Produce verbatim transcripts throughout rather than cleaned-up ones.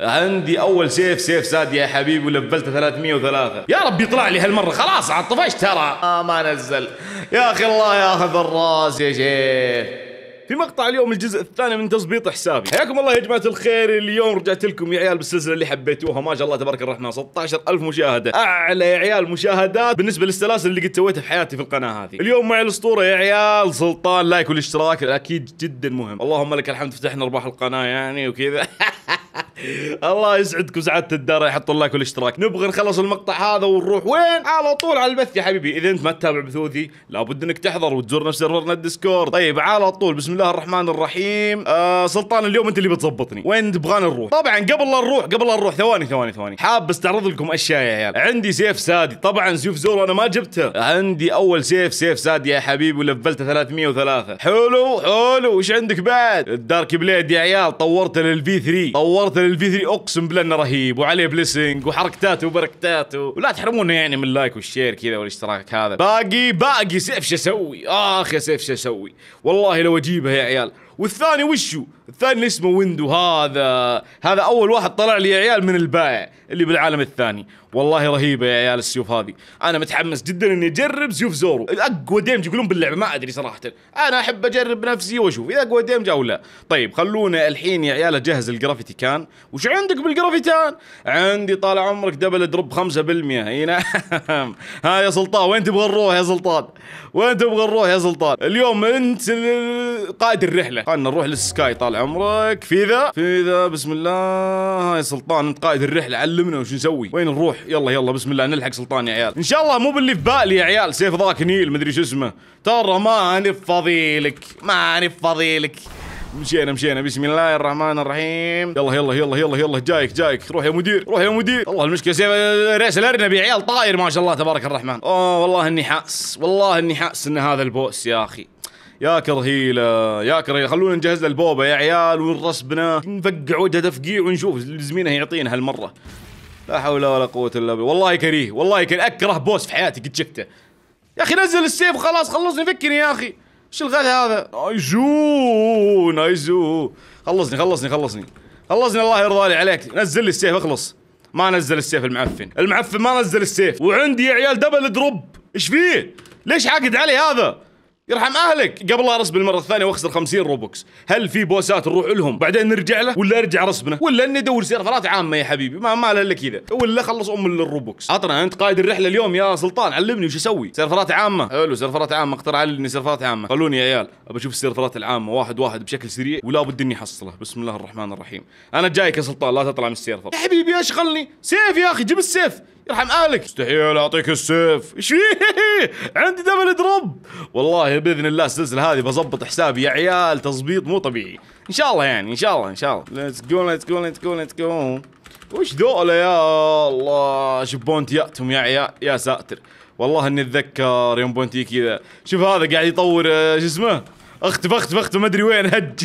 عندي اول سيف سيف ساد يا حبيبي، ولفلته ثلاثمية وثلاثة. يا رب يطلع لي هالمره، خلاص عطفشت ترى. اه ما نزل يا اخي، الله ياخذ الراس يا شيخ. في مقطع اليوم الجزء الثاني من تظبيط حسابي. حياكم الله يا جماعه الخير. اليوم رجعت لكم يا عيال بالسلسله اللي حبيتوها، ما شاء الله تبارك الرحمن ستة عشر ألف مشاهده، اعلى يا عيال مشاهدات بالنسبه للسلاسل اللي قد سويتها في حياتي في القناه هذه. اليوم معي الاسطوره يا عيال سلطان، لايك والاشتراك اكيد جدا مهم. اللهم لك الحمد، فتحنا ارباح القناه يعني وكذا. الله يسعدكم سعاده الدار، يحطوا اللايك والاشتراك. نبغى نخلص المقطع هذا ونروح وين؟ على طول على البث يا حبيبي. اذا انت ما تتابع بثوثي لابد انك تحضر وتزورنا في سيرفرنا الديسكورد. طيب على طول، بسم الله الرحمن الرحيم. آه سلطان، اليوم انت اللي بتظبطني وين تبغانا نروح. طبعا قبل لا نروح قبل لا نروح ثواني ثواني ثواني حاب استعرض لكم اشياء يا عيال. عندي سيف سادي، طبعا سيف زور انا ما جبتها. عندي اول سيف سيف سادي يا حبيبي، ولفلته ثلاثمية وثلاثة. حلو حلو. وش عندك بعد؟ الدارك بليد يا عيال، طورته للفي ثلاثة، طورته الفي ثلاثة اقسم بالله انه رهيب، وعليه بليسنج وحركتاته وبركتاته. ولا تحرمونا يعني من اللايك والشير كذا والاشتراك. هذا باقي باقي سيف شو اسوي؟ اخ يا سيف شو اسوي؟ والله لو اجيبه يا عيال. والثاني وشو؟ الثاني اسمه ويندو. هذا هذا اول واحد طلع لي يا عيال من البائع اللي بالعالم الثاني، والله رهيبه يا عيال السيوف هذه. انا متحمس جدا اني اجرب سيوف زورو، اقوى ديمج يقولون باللعبه، ما ادري صراحه، انا احب اجرب بنفسي واشوف اذا اقوى ديمج او لا. طيب خلونا الحين يا عيال اجهز الجرافيتي كان. وش عندك بالجرافيتان؟ عندي طال عمرك دبل دروب خمسة بالمية. اي نعم. ها يا سلطان، وين تبغى نروح يا سلطان؟ وين تبغى نروح يا سلطان؟ اليوم انت قائد الرحله، خلنا نروح للسكاي طال عمرك. في ذا في ذا بسم الله. هاي سلطان انت قائد الرحله، علمنا وش نسوي، وين نروح. يلا يلا بسم الله نلحق سلطان يا عيال. ان شاء الله مو باللي في بالي يا عيال سيف ذاك نيل مدري شو اسمه، ترى ماني بفضيلك ماني بفضيلك. مشينا مشينا بسم الله الرحمن الرحيم. يلا يلا يلا يلا يلا جايك جايك، روح يا مدير روح يا مدير. والله المشكله سيف ريس الارنبي يا عيال طاير ما شاء الله تبارك الرحمن. اوه والله اني حاس، والله اني حاس ان هذا البوس يا اخي. يا كرهيله يا كرهيله. خلونا نجهز للبوبه يا عيال ونرسبنا نفقع وجهه تفقيع ونشوف زميلنا يعطينا هالمره. لا حول ولا قوة الا بالله. والله كريه والله كريه، اكره بوس في حياتي قد شفته. يا اخي نزل السيف خلاص، خلصني فكني يا اخي. ايش الغث هذا؟ ايزو نايزو. خلصني خلصني خلصني خلصني الله يرضى لي عليك، نزل لي السيف اخلص. ما نزل السيف المعفن، المعفن ما نزل السيف. وعندي يا عيال دبل دروب، ايش فيه؟ ليش عاقد علي هذا؟ يرحم اهلك. قبل لا رسب المره الثانيه واخسر خمسين روبوكس. هل في بوسات نروح لهم بعدين نرجع له، ولا ارجع رسبنا، ولا اني ادور سيرفرات عامه يا حبيبي ما ماله الا كذا، ولا خلص ام الروبوكس. عطنا انت قائد الرحله اليوم يا سلطان، علمني وش اسوي. سيرفرات عامه حلو، سيرفرات عامه اقترح علي سيرفرات عامه. خلوني يا عيال ابى اشوف السيرفرات العامه واحد واحد بشكل سريع، ولا بد اني احصله. بسم الله الرحمن الرحيم. انا جايك يا سلطان، لا تطلع من السيرفر يا حبيبي، اشغلني سيف يا اخي، جيب السيف يرحم اهلك. مستحيل اعطيك السيف، ايش فيه؟ عندي دبل دروب. والله باذن الله السلسله هذه بظبط حسابي يا عيال تظبيط مو طبيعي ان شاء الله، يعني ان شاء الله ان شاء الله. ليتس جو ليتس جو ليتس جو ليتس جو. وش ذولا يا الله؟ شوف بونتياتهم يا عيال، يا ساتر والله اني اتذكر يوم بونتي كذا. شوف هذا قاعد يطور شو اسمه، اختف اختف اختف ما ادري وين هج.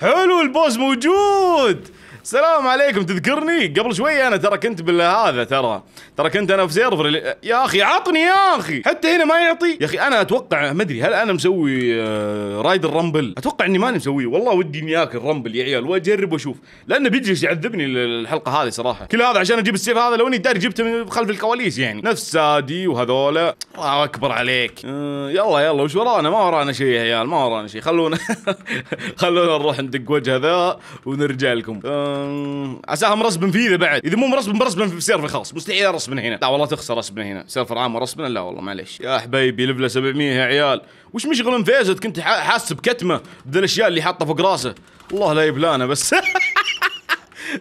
حلو البوس موجود. السلام عليكم، تذكرني قبل شوي انا ترى كنت بالهذا، ترى ترى كنت انا في سيرفر اللي... يا اخي عطني يا اخي، حتى هنا ما يعطي يا اخي. انا اتوقع ما ادري هل انا مسوي آه... رايد الرامبل، اتوقع اني ماني مسويه. والله ودي اني اكل رامبل يا عيال واجرب واشوف، لانه بيجي يعذبني الحلقه هذه صراحه. كل هذا عشان اجيب السيف هذا، لو اني داري جبته من خلف الكواليس يعني، نفس سادي وهذولا. الله اكبر عليك. آه... يلا يلا وش ورانا؟ ما ورانا شيء يا عيال، ما ورانا شيء. خلونا خلونا نروح ندق وجه ذا ونرجع لكم. آه... عساها مرسبن فيه بعد، اذا مو مرسبن برسبن في سيرفر خاص. مستحيل ارسبن هنا، لا والله تخسر رسبن هنا، سيرفر عام ورسبن لا والله معليش. يا حبيبي لفله سبعمية يا عيال، وش مشغل مفيزت كنت حاسس بكتمه بدل الاشياء اللي حاطه فوق راسه. الله لا يبلانا بس.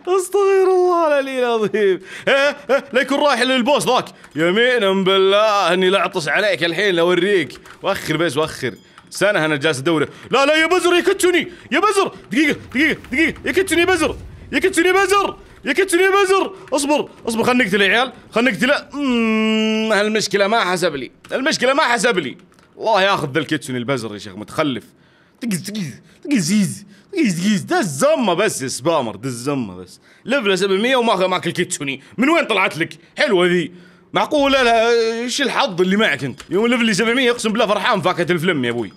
استغفر الله العلي العظيم. لا يكون رايح للبوس ذاك، يمينا بالله اني لا اعطس عليك الحين لاوريك. واخر بس واخر سنه انا جالس ادوره. لا لا يا بزر يكتشني يا بزر، دقيقه دقيقه دقيقه يكتشني يا بزر، يكتني بزر يكتني بزر. اصبر اصبر خلنا نقتله يا عيال، خلنا نقتله. اممم هالمشكله ما حسب لي، المشكله ما حسب لي. الله ياخذ ذا الكتسوني البزر يا شيخ متخلف. دقيز دقيز دقيز دقيز دقيز دز زمه بس يا سبامر، دز زمه بس. لفله سبعمية وما ماكل كتسوني، من وين طلعت لك؟ حلوه ذي، معقوله؟ لا ايش الحظ اللي معك انت؟ يوم لفلي سبعمية اقسم بالله فرحان فاكهه الفلم يا ابوي.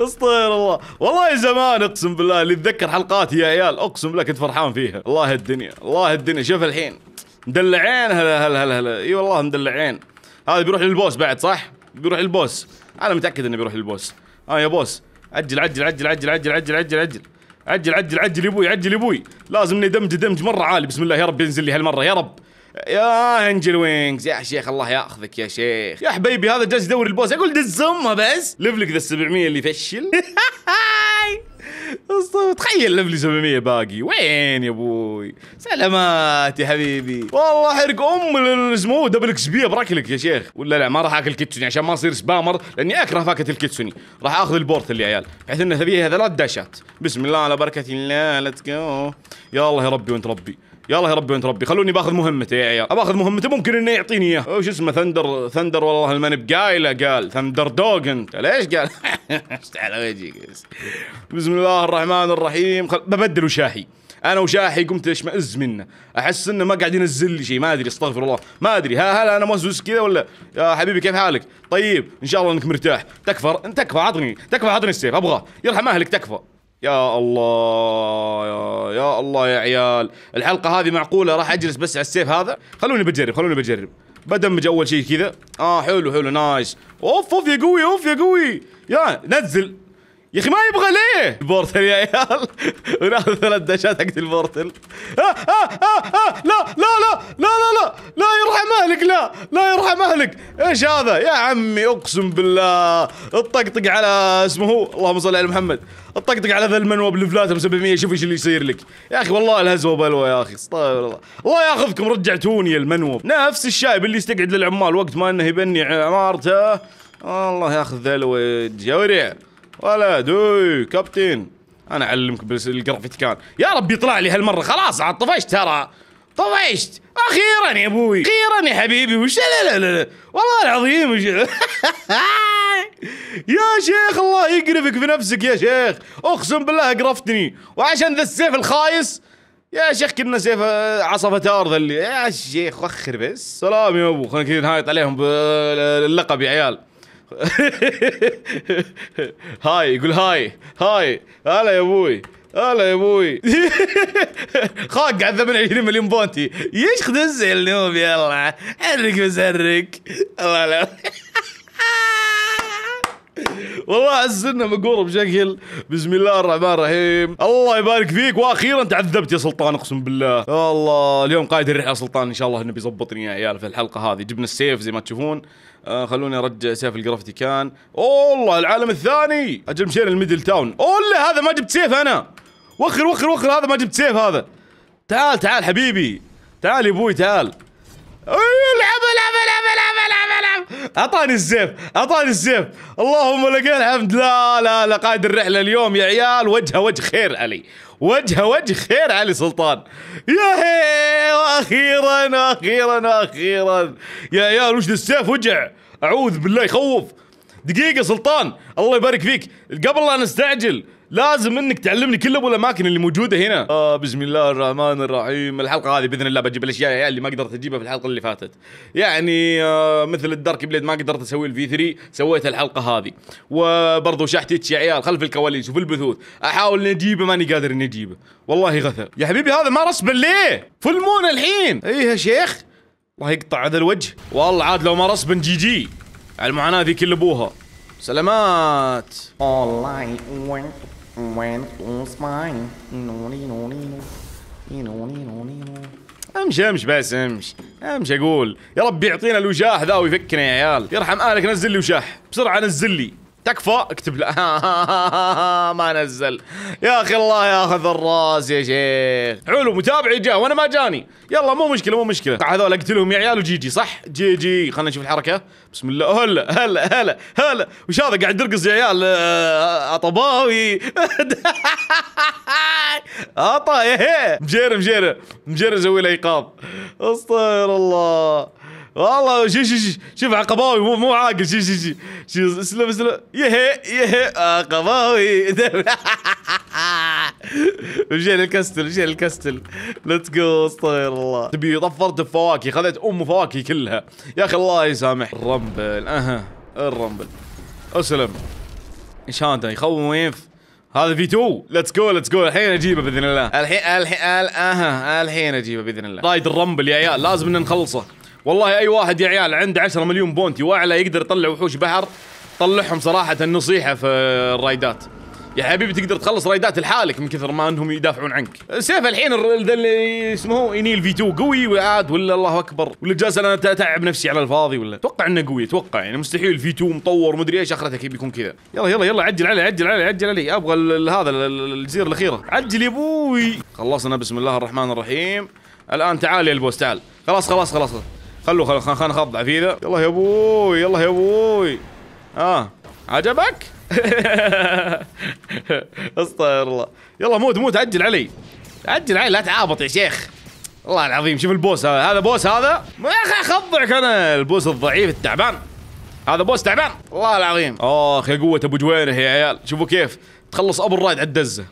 استغفر الله. والله زمان اقسم بالله اللي اتذكر حلقاتي يا عيال اقسم لك كنت فرحان فيها. الله الدنيا الله الدنيا. شوف الحين مدلعين. هلا هلا هلا هلا. اي والله مدلعين. هذا بيروح للبوس بعد صح؟ بيروح للبوس. انا متاكد انه بيروح للبوس. اه يا بوس عجل عجل عجل عجل عجل عجل عجل عجل عجل عجل عجل يا ابوي عجل يا ابوي. لازم ندمج دمج مره عالي. بسم الله يا رب ينزل لي هالمره يا رب. يا انجل وينجز يا شيخ الله ياخذك يا شيخ يا حبيبي. هذا جالس يدور البوس. اقول دز امه بس. لفلك ذا السبعمية اللي فشل. تخيل لفلي سبعمية باقي. وين يا ابوي؟ سلامات يا حبيبي. والله حرق ام اسمه دبل اكس بي براكلك يا شيخ. ولا لا ما راح اكل كيتسوني عشان ما اصير سبامر لاني اكره فاكهه الكيتسوني. راح اخذ البورت اللي عيال بحيث انه فيها ثلاث داشات. بسم الله على بركه الله. ليتس جو. يا الله يا ربي وانت ربي. يا الله يا ربي وانت ربي. خلوني باخذ مهمته يا عيال. باخذ مهمته ممكن انه يعطيني اياه. وش اسمه ثندر ثندر والله ماني بقايله. قال ثندر دوغ انت. ليش قال؟ على وجهك. بسم الله الرحمن الرحيم. خل... ببدل وشاحي. انا وشاحي قمت اشمئز منه. احس انه ما قاعد ينزل لي شيء. ما ادري استغفر الله ما ادري. ها هلا انا موسوس كذا ولا؟ يا حبيبي كيف حالك؟ طيب ان شاء الله انك مرتاح. تكفى تكفى عطني تكفى عطني السيف ابغاه. يرحم اهلك تكفى. يا الله يا, يا الله يا عيال. الحلقة هذه معقولة راح اجلس بس على السيف هذا. خلوني بجرب خلوني بجرب. بدمج اول شيء كذا. اه حلو حلو نايس. اوف اوف يا قوي اوف يا قوي. يا نزل يا اخي ما يبغى ليه؟ البورتل يا عيال. وناخذ ثلاث داشات حقت البورتل. آه آه آه آه. لا لا لا لا لا لا لا يرحم اهلك. لا لا يرحم اهلك. ايش هذا يا عمي؟ اقسم بالله الطقطق على اسمه. اللهم صل على محمد. الطقطق على ذا المنوب لفلاتهم سبعمية. شوف ايش اللي يصير لك يا اخي. والله الهزوه وبلوه يا اخي استغفر الله. الله ياخذكم رجعتوني المنوب. نفس الشايب اللي يستقعد للعمال وقت ما انه يبني عمارته. الله ياخذ ذا الوجه يا ورع. ولا دوي كابتن انا اعلمك بس الجرافيتيكان. يا رب يطلع لي هالمره. خلاص عاد طفشت ترى طفشت. اخيرا يا ابوي اخيرا يا حبيبي. وش لا لا لا, لا. والله العظيم وش... يا شيخ الله يقرفك في نفسك يا شيخ. اقسم بالله قرفتني. وعشان ذا السيف الخايس يا شيخ كنا سيف عصفة ارض اللي يا شيخ وخر بس. سلام يا ابو. خلينا كذا نهايط عليهم باللقب يا عيال. هاي يقول هاي هاي. هلا يا ابوي هلا يا ابوي. خاق على ثمانية وعشرين مليون بونتي. يشخذ النوم يلا حرك بس حرك. الله لا. والله السنه مقوره بشكل. بسم الله الرحمن الرحيم. الله يبارك فيك. واخيرا تعذبت يا سلطان اقسم بالله. يا الله اليوم قايد الريح يا سلطان. ان شاء الله انه بيظبطني يا عيال في الحلقه هذه. جبنا السيف زي ما تشوفون. آه خلوني ارجع سيف الجرافيتي كان. والله العالم الثاني. اجل مشينا الميدل تاون. والله هذا ما جبت سيف انا. وخر وخر وخر. هذا ما جبت سيف هذا. تعال تعال حبيبي تعال يا ابوي تعال. العب العب العب العب العب العب. اعطاني السيف اعطاني السيف. اللهم لك الحمد. لا لا لا قائد الرحله اليوم يا عيال وجهه وجه خير علي. وجهه وجه خير علي سلطان. يا هي واخيرا واخيرا واخيرا يا عيال. وش السيف وجع اعوذ بالله يخوف. دقيقه سلطان الله يبارك فيك. قبل لا نستعجل لازم انك تعلمني كل ابو الاماكن اللي موجوده هنا. آه بسم الله الرحمن الرحيم. الحلقه هذه باذن الله بجيب الاشياء اللي ما قدرت اجيبها في الحلقه اللي فاتت. يعني آه مثل الدارك بليد ما قدرت اسوي الفي ثلاثة سويتها الحلقه هذه. وبرضه شحتيتش يا عيال خلف الكواليس وفي البثوث احاول نجيبه ماني قادر نجيبه. والله غثى يا حبيبي. هذا ما رسبه ليه؟ فل مون الحين. ايه يا شيخ الله يقطع هذا الوجه. والله عاد لو ما رسبا جي جي على المعاناه ذي كل ابوها. سلامات. والله وين وين اسمعين نوني نوني نوني نوني. امشي امشي بس امشي امشي. اقول يا رب يعطينا الوشاح ذا ويفكنا يا عيال. يرحم اهلك نزل لي وشاح بسرعه نزل لي. تكفى اكتب له. ما نزل يا اخي. الله ياخذ الراس يا شيخ. حلو متابعي جاء وانا ما جاني. يلا مو مشكله مو مشكله. هذول اقتلهم يا عيال وجي جي صح؟ جي جي. خلينا نشوف الحركه. بسم الله. هلا هلا هلا هلا. وش هذا قاعد يرقص يا عيال؟ عطباوي. عطا يا مجيره مجيره مجيره. سوي له ايقاظ. استغفر الله. والله شوف شوف شوف عقباوي مو مو عاقل. شوف شوف شوف شوف اسلم اسلم. يهي يهي عقباوي. مشينا الكاستل مشينا الكاستل. ليتس جو استغفر الله. تبي طفرت بفواكه. خذت ام فواكه كلها يا اخي. الله يسامح. الرمبل اها الرمبل. اسلم. ايش هذا يخوف؟ هذا في تو. ليتس جو ليتس جو. الحين اجيبه باذن الله. الحين الحين اها الحين اجيبه باذن الله. رايد الرمبل يا عيال لازم ان نخلصه. والله اي واحد يا عيال عنده عشرة مليون بونتي واعلى يقدر يطلع وحوش بحر، طلعهم صراحه نصيحه في الرايدات. يا حبيبي تقدر تخلص رايدات لحالك من كثر ما انهم يدافعون عنك. سيف الحين ذا اللي اسمه ينيل في تو قوي وعاد ولا الله اكبر، ولا جالس انا اتعب نفسي على الفاضي ولا؟ اتوقع انه قوي، اتوقع يعني مستحيل في تو مطور مدري ايش اخرته كيف بيكون كذا. يلا يلا يلا عجل علي عجل علي عجل علي، ابغى هذا الجزيره الاخيره، عجل يا ابوي. خلصنا بسم الله الرحمن الرحيم. الان تعال يا البوس تعال. خلاص خلاص خلاص خلو خلو خلنا نخضع في ذا. يلا يا ابوي يلا يا ابوي. اه عجبك؟ استغفر الله. يلا موت موت عجل علي عجل علي، لا تعابط يا شيخ والله العظيم. شوف البوس هذا، هذا بوس، هذا ما اخضعك انا، البوس الضعيف التعبان، هذا بوس تعبان والله العظيم. اخ يا قوه ابو جوينه يا عيال، شوفوا كيف تخلص ابو الرايد على الدزه.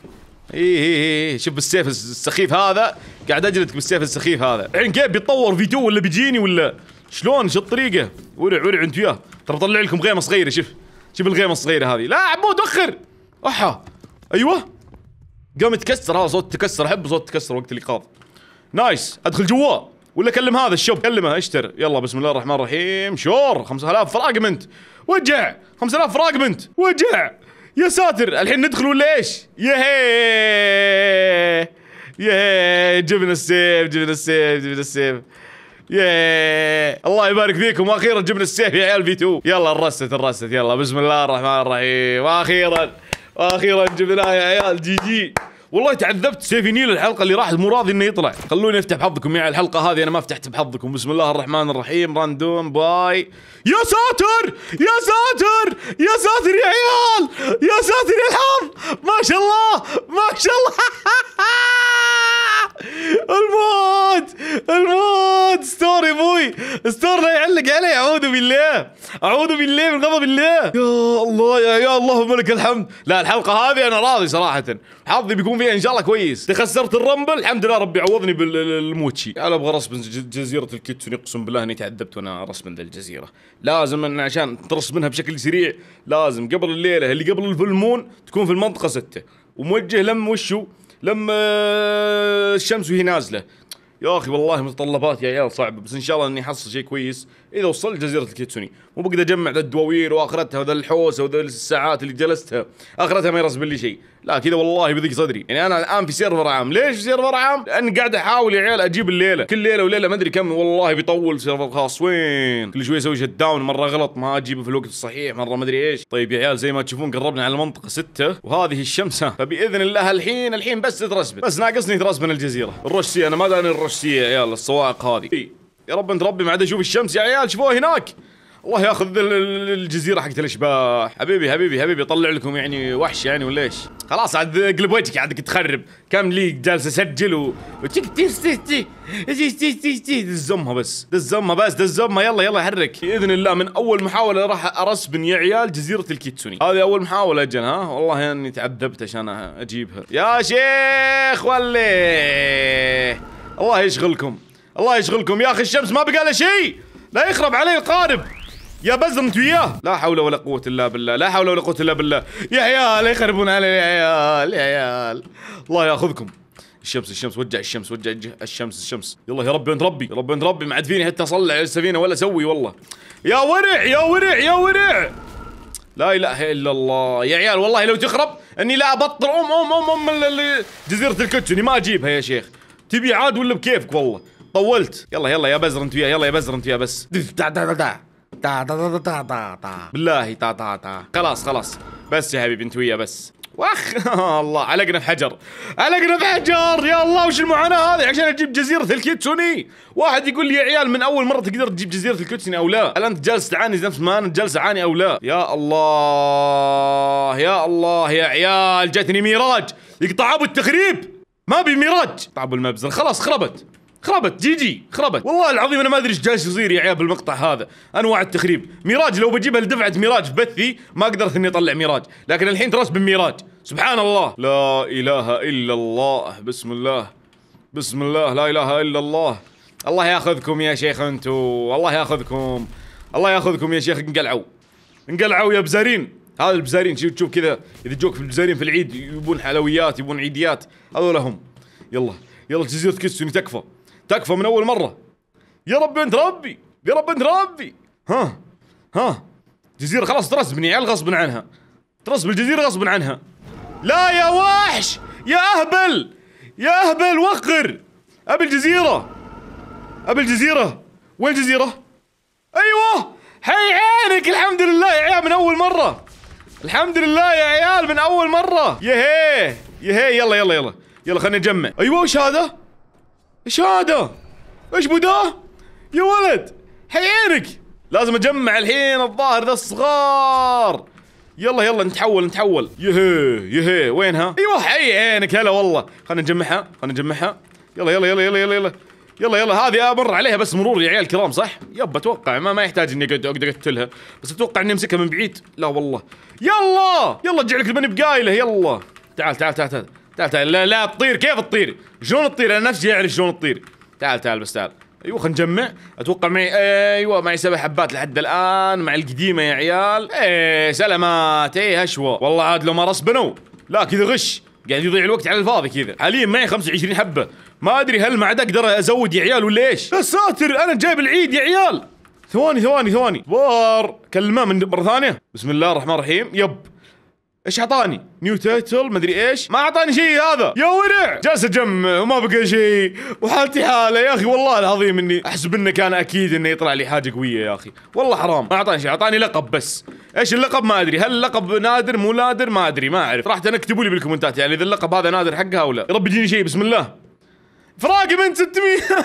اي اي اي شوف بالسيف السخيف هذا قاعد اجلدك بالسيف السخيف هذا. الحين كيف بيتطور في تو ولا بيجيني ولا شلون؟ شو الطريقه؟ ورع ورع انت وياه، ترى بطلع لكم غيمه صغيره. شوف شوف الغيمه الصغيره هذه. لا عمود وخر احا. ايوه قام يتكسر هذا، صوت تكسر. احب صوت تكسر وقت الايقاظ. نايس. ادخل جواه ولا كلم هذا الشب، كلمه اشتر. يلا بسم الله الرحمن الرحيم. شور خمسة آلاف فراغمنت. وجع خمسة آلاف فراغمنت. وجع يا ساتر. الحين ندخل ولا ايش؟ ياهي ياهي جبنا السيف جبنا السيف جبنا السيف. ياه الله يبارك فيكم، واخيرا جبنا السيف يا عيال في تو. يلا الرست الرست. يلا بسم الله الرحمن الرحيم. واخيرا واخيرا جبناه يا عيال. جي جي والله تعذبت. سيف نيل الحلقه اللي راحت مو راضي انه يطلع. خلوني افتح بحظكم يعني الحلقه هذه انا ما فتحت بحظكم. بسم الله الرحمن الرحيم. راندوم باي. يا ساتر يا ساتر يا ساتر يا عيال، يا ساتر يا الحظ. ما شاء الله ما شاء الله. الموت الموت ستور يا ابوي، ستور لا يعلق عليه. اعوذ بالله اعوذ بالله من غضب الله. يا الله يا يا الله ملك الحمد. لا الحلقه هذه انا راضي صراحه، حظي بيكون فيها ان شاء الله كويس. تخسرت الرمبل الحمد لله ربي عوضني بالموتشي. انا ابغى رسم جزيره الكيتسوني، اقسم بالله اني تعذبت وانا رسم ذا الجزيره. لازم ان عشان ترس منها بشكل سريع لازم قبل الليله اللي قبل الفلمون تكون في المنطقه ستة وموجه لم وشو لما الشمس وهي نازله. يا اخي والله متطلبات يا عيال صعبه، بس ان شاء الله اني احصل شيء كويس اذا وصلت جزيره الكيتسوني. مو بقدر اجمع ذا الدواوير واخرتها وذا الحوسه وذا الساعات اللي جلستها اخرتها ما يرسم لي شيء. لا كذا والله بضيق صدري. يعني انا الان في سيرفر عام. ليش في سيرفر عام؟ لان قاعد احاول يا عيال اجيب الليله كل ليله وليله ما ادري كم. والله بيطول سيرفر خاص. وين كل شوي اسوي شت داون، مره غلط ما اجيبه في الوقت الصحيح، مره ما ادري ايش. طيب يا عيال زي ما تشوفون قربنا على المنطقه ستة وهذه الشمس، فباذن الله الحين الحين بس ترسبن، بس ناقصني ترسبن الجزيره. الروسيه انا ما داني الروسيه يا عيال الصواعق هذه. يا رب انت ربي ما عاد اشوف الشمس يا عيال. شوفوها هناك. الله ياخذ الجزيره حقت الاشباح. حبيبي حبيبي حبيبي اطلع لكم يعني وحش يعني ولا ايش؟ خلاص عاد اقلب وجهك عادك تخرب. كم لي جالس اسجل و دزمها بس دزمها بس دزمها. يلا يلا حرك. باذن الله من اول محاوله راح ارسبن يا عيال جزيره الكيتسوني. هذه اول محاوله اجل. ها والله اني يعني تعذبت عشان اجيبها. يا شيخ وليه الله يشغلكم الله يشغلكم يا اخي. الشمس ما بقى لها شيء. لا يخرب علي القارب يا بزم انت وياه. لا حول ولا قوة الا بالله، لا حول ولا قوة الا بالله. يا عيال يخربون علي يا عيال يا عيال. الله ياخذكم. الشمس الشمس وجع الشمس وجع الشمس الشمس. يلا يا ربي انت ربي يا ربي انت ربي ما عاد فيني حتى اصلع السفينة ولا اسوي والله. يا ورع يا ورع يا ورع. لا اله الا الله يا عيال. والله لو تخرب اني لا ابطل ام ام ام ام جزيرة الكيتسوني ما اجيبها يا شيخ. تبي عاد ولا بكيفك والله. طولت. يلا يلا يا بزر انت وياه. يلا يا بزر انت وياه بس. تا تا تا تا تا تا تا تا بالله تا تا تا. خلاص خلاص بس يا حبيبي انت وياه بس. واخ الله علقنا في حجر علقنا في حجر. يا الله وش المعاناه هذه عشان اجيب جزيره الكيتسوني. واحد يقول لي يا عيال من اول مره تقدر تجيب جزيره الكيتسوني او لا؟ هل انت جالس تعاني نفس ما انا جالس اعاني او لا؟ يا الله يا الله يا عيال جاتني ميراج يقطع ابو التخريب. ما بي ميراج طعب المبزر. خلاص خربت خربت جي جي خربت. والله العظيم انا ما ادري ايش جالس يصير يا عيال بالمقطع هذا. انواع التخريب. ميراج لو بجيبها لدفعه ميراج بثي ما قدرت اني اطلع ميراج، لكن الحين ترس بالميراج سبحان الله. لا اله الا الله. بسم الله بسم الله لا اله الا الله. الله ياخذكم يا شيخ انتو الله ياخذكم الله ياخذكم يا شيخ انقلعوا انقلعوا يا بزارين. هذا البزارين تشوف كذا اذا جوك في البزارين في العيد يبون حلويات يبون عيديات، هذول هم. يلا يلا جزيرة كيتسوني تكفى تكفى من اول مرة. يا رب انت ربي يا رب انت ربي. ها ها جزيرة خلاص ترسبني يا عيال غصب عنها، ترسب الجزيرة غصب عنها. لا يا وحش يا اهبل يا اهبل وقر. ابي الجزيرة ابي الجزيرة. وين الجزيرة؟ ايوه حي عينك. الحمد لله يا عيال من اول مرة، الحمد لله يا عيال من اول مرة. يهي يهي. يلا يلا يلا يلا خلينا نجمع. ايوه وش هذا؟ ايش هذا؟ ايش بده؟ يا ولد حي عينك. لازم اجمع الحين الظاهر ذا الصغار. يلا يلا نتحول نتحول. يهي يهي وينها؟ ايوه حي عينك. هلا والله خلينا نجمعها خلينا نجمعها. يلا يلا يلا يلا يلا يلا يلا يلا. هذه امر عليها بس مرور يا عيال الكرام صح؟ يب اتوقع ما, ما يحتاج اني اقعد اقتلها، بس اتوقع اني امسكها من بعيد. لا والله. يلا يلا ارجع لك البني بقايله. يلا تعال تعال تعال تعال تعال, تعال. لا لا تطير. كيف تطير؟ شلون تطير؟ انا نفسي اعرف شلون تطير. تعال تعال بس تعال. ايوه خلينا نجمع. اتوقع معي ايوه معي سبع حبات لحد الان مع القديمه يا عيال. ايه سلامات. ايه هشوه والله عاد لو ما رسبنوا. لا كذا غش قاعد يضيع الوقت على الفاضي كذا. حاليا معي خمسة وعشرين حبه، ما ادري هل ما عاد اقدر ازود يا عيال ولا ايش؟ يا ساتر انا جايب العيد يا عيال. ثواني ثواني ثواني وار كلمه من مره ثانيه. بسم الله الرحمن الرحيم. يب ايش اعطاني؟ نيو تايتل مدري ايش. ما اعطاني شيء هذا يا ورع. جالس اجمع وما بقى شيء وحالتي حاله يا اخي والله العظيم. اني احسب انه كان اكيد انه يطلع لي حاجه قويه يا اخي والله حرام. ما اعطاني شيء، اعطاني لقب بس. ايش اللقب؟ ما ادري هل اللقب نادر مو نادر ما ادري ما اعرف. راح تكتبوا لي بالكومنتات يعني اذا اللقب هذا نادر حقها او لا. يا رب يجيني شيء بسم الله. فراقي من ستمية